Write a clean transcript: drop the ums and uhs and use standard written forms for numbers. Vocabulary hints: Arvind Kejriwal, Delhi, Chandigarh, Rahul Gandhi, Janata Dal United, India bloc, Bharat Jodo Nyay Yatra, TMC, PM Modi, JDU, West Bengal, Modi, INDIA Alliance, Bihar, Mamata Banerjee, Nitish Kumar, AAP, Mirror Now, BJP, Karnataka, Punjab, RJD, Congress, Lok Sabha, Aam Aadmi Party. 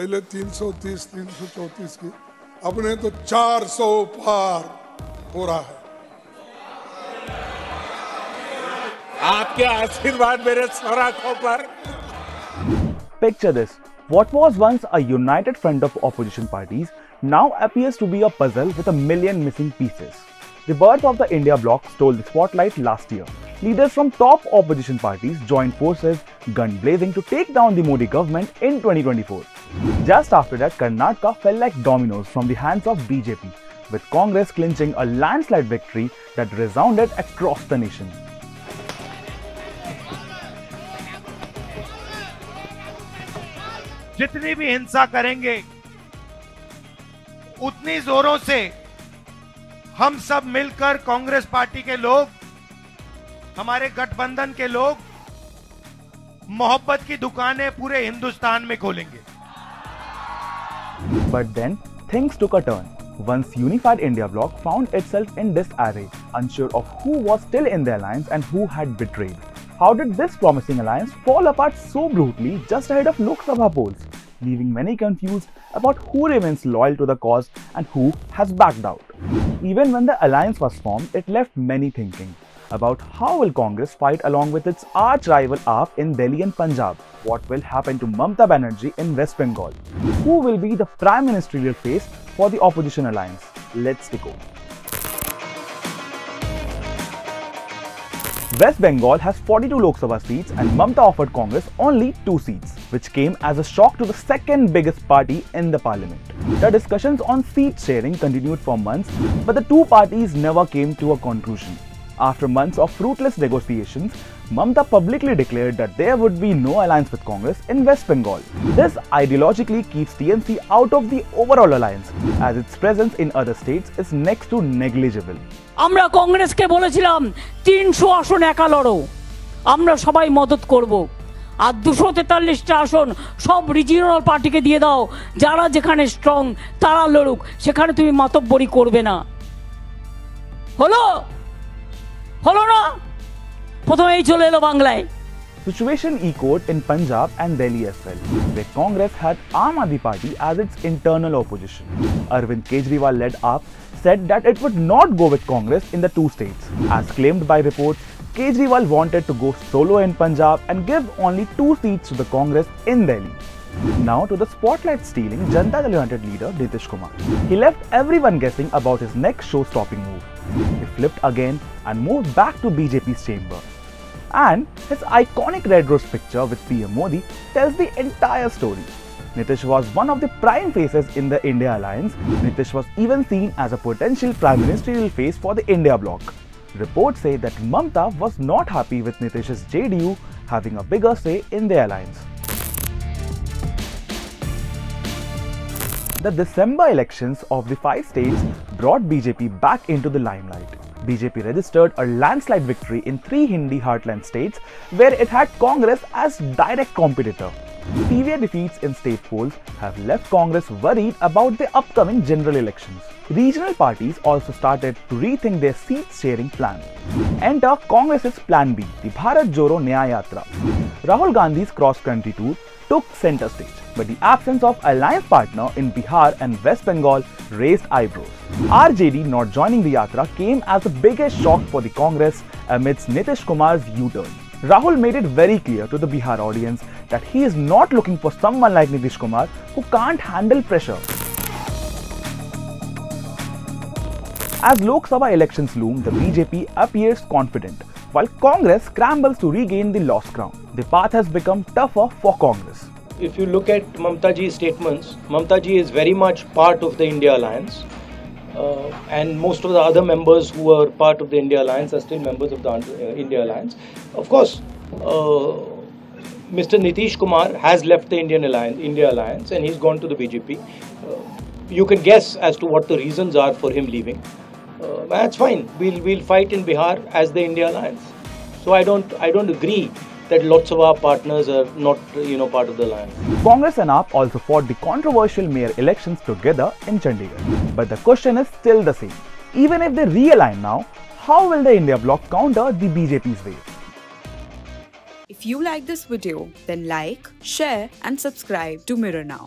पहले 330, 334 की, अपने तो 400 पार हो रहा है। आपके आशीर्वाद मेरे सौराखों पर। Picture this. What was once a united front of opposition parties now appears to be a puzzle with a million missing pieces. The birth of the India bloc stole the spotlight last year. Leaders from top opposition parties joined forces, gun blazing, to take down the Modi government in 2024. Just after that, Karnataka fell like dominoes from the hands of BJP, with Congress clinching a landslide victory that resounded across the nation. जितनी भी हिंसा करेंगे उतनी जोरों से हम सब मिलकर, कांग्रेस पार्टी के लोग, हमारे गठबंधन के लोग, मोहब्बत की दुकानें पूरे हिंदुस्तान में खोलेंगे। But then things took a turn. Once unified India bloc found itself in disarray, unsure of who was still in the alliance and who had betrayed. How did this promising alliance fall apart so brutally just ahead of Lok Sabha polls, leaving many confused about who remains loyal to the cause and who has backed out? Even when the alliance was formed, it left many thinking about how will Congress fight along with its arch-rival AAP in Delhi and Punjab? What will happen to Mamata Banerjee in West Bengal? Who will be the prime ministerial face for the opposition alliance? Let's take over. West Bengal has 42 Lok Sabha seats and Mamata offered Congress only 2 seats, which came as a shock to the second biggest party in the parliament. The discussions on seat sharing continued for months, but the two parties never came to a conclusion. After months of fruitless negotiations, Mamata publicly declared that there would be no alliance with Congress in West Bengal. This ideologically keeps TMC out of the overall alliance, as its presence in other states is next to negligible. আমরা কংগ্রেসকে বলেছিলাম 300 আসন একা লড়ো, আমরা সবাই মদত করব, আর 243টা আসন সব রিজিওনাল পার্টিকে দিয়ে দাও, যারা যেখানে স্ট্রং তারা লড়ুক, সেখানে তুমি মাতব্বরি করবে না। হলো হলো না, প্রথমেই চলে এলো বাংলায়। Situation echoed in Punjab and Delhi as well, where Congress had Aam Aadmi Party as its internal opposition. Arvind Kejriwal-led AAP said that it would not go with Congress in the two states. As claimed by reports, Kejriwal wanted to go solo in Punjab and give only 2 seats to the Congress in Delhi. Now to the spotlight-stealing Janata Dal United leader Nitish Kumar. He left everyone guessing about his next show-stopping move. He flipped again and moved back to BJP's chamber. And his iconic red rose picture with PM Modi tells the entire story. Nitish was one of the prime faces in the India alliance. Nitish was even seen as a potential prime ministerial face for the India bloc. Reports say that Mamata was not happy with Nitish's JDU having a bigger say in the alliance. The December elections of the 5 states brought BJP back into the limelight. BJP registered a landslide victory in 3 Hindi heartland states where it had Congress as direct competitor. Severe defeats in state polls have left Congress worried about the upcoming general elections. Regional parties also started to rethink their seat-sharing plan. Enter Congress's Plan B, the Bharat Jodo Nyay Yatra. Rahul Gandhi's cross-country tour took centre stage, but the absence of alliance partner in Bihar and West Bengal raised eyebrows. RJD not joining the Yatra came as the biggest shock for the Congress amidst Nitish Kumar's U-turn. Rahul made it very clear to the Bihar audience that he is not looking for someone like Nitish Kumar who can't handle pressure. As Lok Sabha elections loom, the BJP appears confident, while Congress scrambles to regain the lost ground. The path has become tougher for Congress. If you look at Mamata ji's statements, Mamata ji is very much part of the India alliance. And most of the other members who are part of the India alliance are still members of the India alliance. Of course, Mr. Nitish Kumar has left the India alliance and he's gone to the BJP. You can guess as to what the reasons are for him leaving. That's fine. We'll fight in Bihar as the India alliance. So I don't agree that lots of our partners are not, part of the alliance. Congress and AAP also fought the controversial mayor elections together in Chandigarh. But the question is still the same. Even if they realign now, how will the India bloc counter the BJP's wave? If you like this video, then like, share and subscribe to Mirror Now.